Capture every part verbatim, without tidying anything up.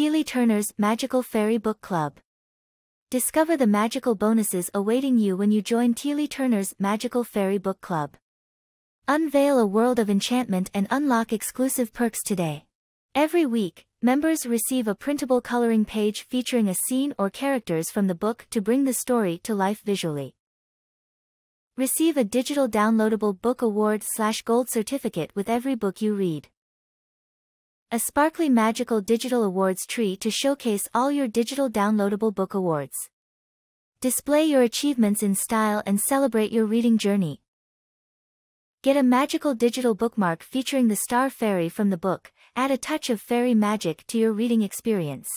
Teelie Turner's Magical Fairy Book Club. Discover the magical bonuses awaiting you when you join Teelie Turner's Magical Fairy Book Club. Unveil a world of enchantment and unlock exclusive perks today. Every week, members receive a printable coloring page featuring a scene or characters from the book to bring the story to life visually. Receive a digital downloadable book award slash gold certificate with every book you read. A sparkly magical digital awards tree to showcase all your digital downloadable book awards. Display your achievements in style and celebrate your reading journey. Get a magical digital bookmark featuring the star fairy from the book, add a touch of fairy magic to your reading experience.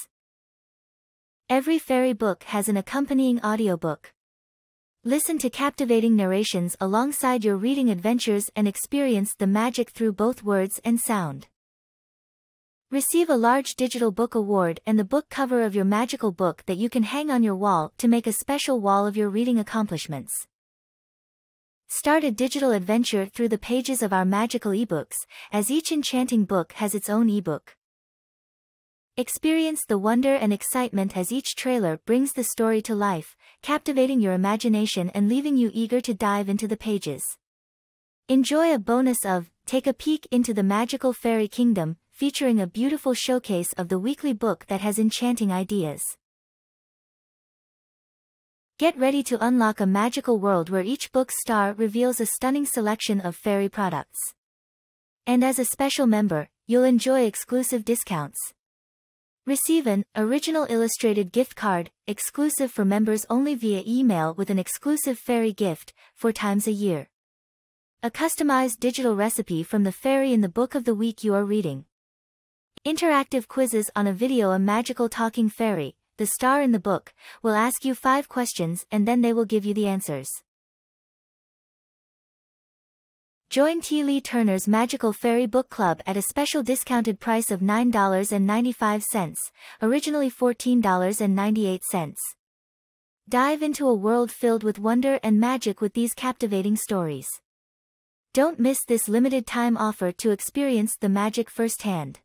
Every fairy book has an accompanying audiobook. Listen to captivating narrations alongside your reading adventures and experience the magic through both words and sound. Receive a large digital book award and the book cover of your magical book that you can hang on your wall to make a special wall of your reading accomplishments. Start a digital adventure through the pages of our magical ebooks, as each enchanting book has its own ebook. Experience the wonder and excitement as each trailer brings the story to life, captivating your imagination and leaving you eager to dive into the pages. Enjoy a bonus of Take a Peek into the Magical Fairy Kingdom, featuring a beautiful showcase of the weekly book that has enchanting ideas. Get ready to unlock a magical world where each book star reveals a stunning selection of fairy products. And as a special member, you'll enjoy exclusive discounts. Receive an original illustrated gift card, exclusive for members only via email, with an exclusive fairy gift, four times a year. A customized digital recipe from the fairy in the book of the week you are reading. Interactive quizzes on a video. A magical talking fairy, the star in the book, will ask you five questions and then they will give you the answers. Join Teelie Turner's Magical Fairy Book Club at a special discounted price of nine dollars and ninety-five cents, originally fourteen dollars and ninety-eight cents. Dive into a world filled with wonder and magic with these captivating stories. Don't miss this limited time offer to experience the magic firsthand.